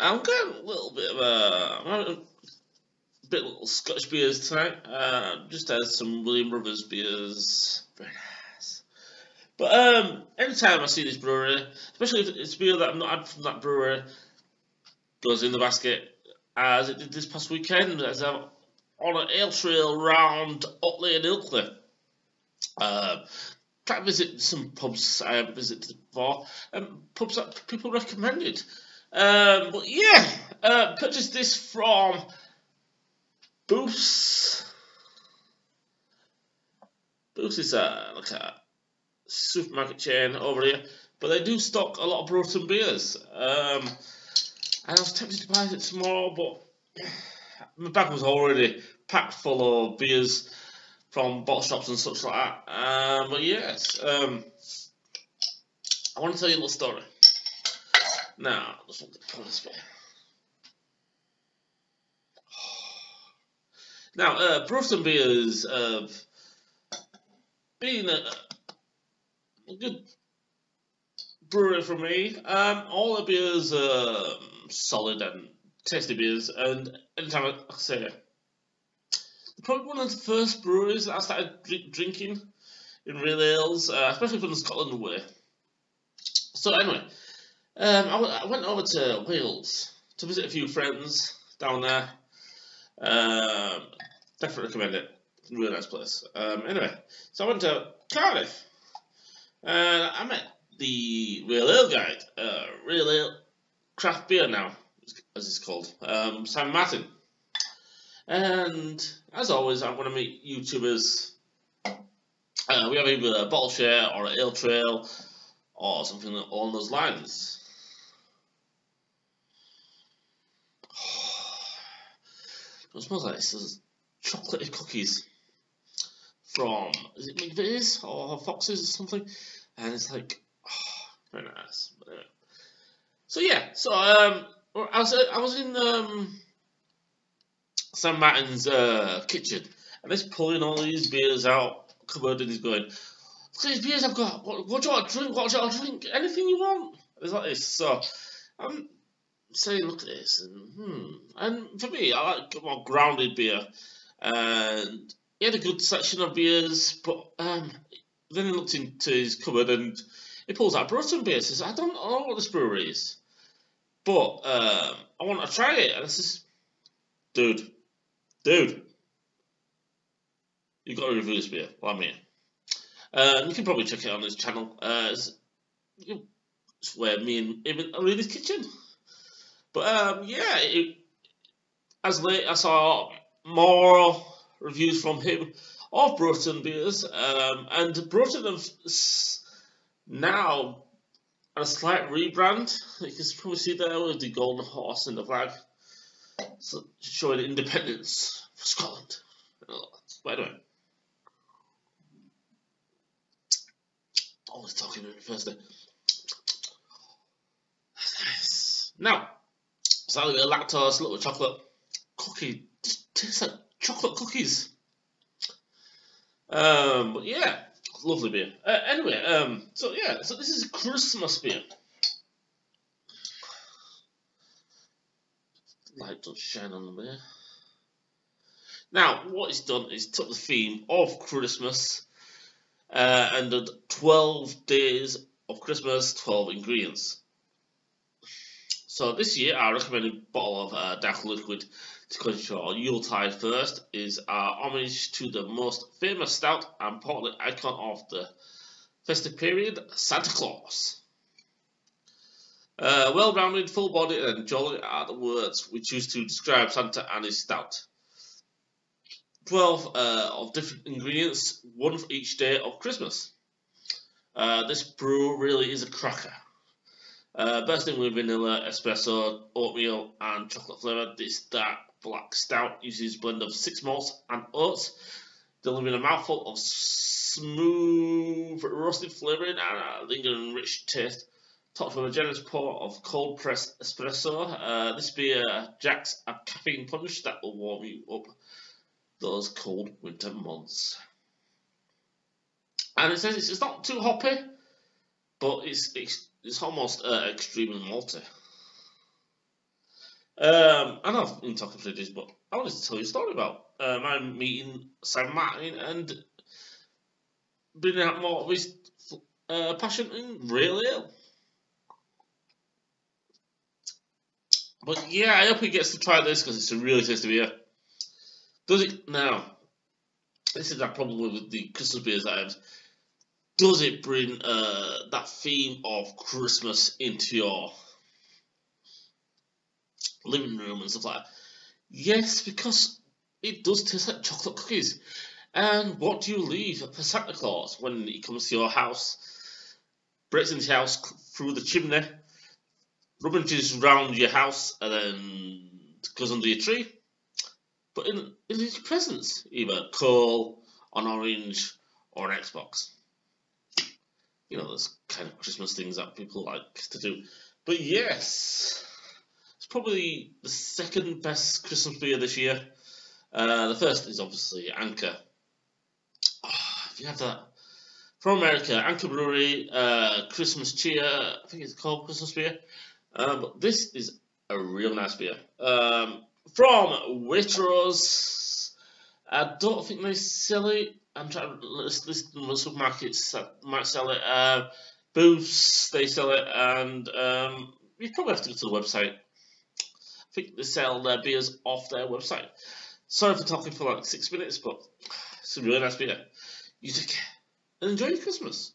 I'm going a little bit of a little Scotch beers tonight. Just had some William Brothers beers. Very nice. But anytime I see this brewery, especially if it's beer that I've not had from that brewery, goes in the basket, as it did this past weekend, as I'm on an ale trail round Otley and Ilkley. Try to visit some pubs I haven't visited before, pubs that people recommended. But yeah, purchased this from Booth's. Booths is like a supermarket chain over here, but they do stock a lot of Broughton beers. And I was tempted to buy it tomorrow, but my bag was already packed full of beers from bottle shops and such like that. But yes, I want to tell you a little story. Now, I just want to pull this way. Now, Broughton beers have been a good brewery for me. All the beers are solid and tasty beers, and anytime I say it, probably one of the first breweries that I started drinking in Real Ales, especially from the Scotland way. So anyway, I went over to Wales to visit a few friends down there. Definitely recommend it. Really nice place. Anyway, so I went to Cardiff, and I met the Real Ale guide, Real Ale Craft Beer now, as it's called, Sam Martin. And as always, I'm going to meet YouTubers. We have either a bottle share or an ale trail or something along those lines. It smells like this chocolatey cookies from, is it McVitie's or Foxes or something? And it's like, very nice. But anyway. So yeah, so I was in Sam Martin's kitchen, and he's pulling all these beers out cupboard, and he's going, "Look at these beers I've got. What do you want to drink? What do you want to drink? Anything you want." It's like this. So I'm saying, "Look at this," and and for me, I like more grounded beer. And he had a good selection of beers, but then he looked into his cupboard and he pulls out Broughton beers. He says, "I don't know what this brewery is, but I want to try it." And I says, Dude, you've got to review this beer while I'm here. You can probably check it on this channel. It's where me and Ivan are in his kitchen. But yeah, as late I saw more reviews from him of Broughton beers, and Broughton have now a slight rebrand. You can probably see there with the golden horse and the flag. So showing independence for Scotland. By the way, always talking on Thursday. That's nice. Now, slightly bit of lactose, a little chocolate cookie. Just tastes like chocolate cookies. But yeah, lovely beer. Anyway, so yeah, so this is Christmas beer. Light does shine on the beer. Now, what it's done is took the theme of Christmas and did 12 days of Christmas, 12 ingredients. So this year, our recommended bottle of dark liquid to control Yuletide first is our homage to the most famous stout and portly icon of the festive period, Santa Claus. Well-rounded, full-bodied and jolly are the words we choose to describe Santa and his stout. 12 of different ingredients, one for each day of Christmas. This brew really is a cracker. Bursting with vanilla, espresso, oatmeal and chocolate flavour, this dark black stout uses a blend of 6 malts and oats, delivering a mouthful of smooth roasted flavouring and a lingering rich taste. Topped with a generous pour of cold pressed espresso, this beer jacks a caffeine punch that will warm you up those cold winter months. And it says it's not too hoppy, but it's almost extremely malty. And I'm talking through this, but I wanted to tell you a story about I'm meeting Sam Martin and bringing out more of his passion in Real Ale. But yeah, I hope he gets to try this because it's a really tasty beer. Does it now? This is that problem with the Christmas beers that I have. Does it bring that theme of Christmas into your living room and stuff like that? Yes, because it does taste like chocolate cookies. And what do you leave for Santa Claus when he comes to your house, breaks into your house through the chimney, rummages round your house and then goes under your tree? But in his presents, either coal, an orange or an Xbox. You know, those kind of Christmas things that people like to do. But yes, it's probably the second best Christmas beer this year. The first is obviously Anchor. Oh, if you have that from America, Anchor Brewery, Christmas Cheer, I think it's called Christmas beer. But this is a real nice beer. From Waitrose. I don't think they sell it. I'm trying to list the supermarkets that might sell it. Booth's, they sell it, and you probably have to go to the website. I think they sell their beers off their website. Sorry for talking for like 6 minutes, but it's a really nice beer. You take care and enjoy your Christmas.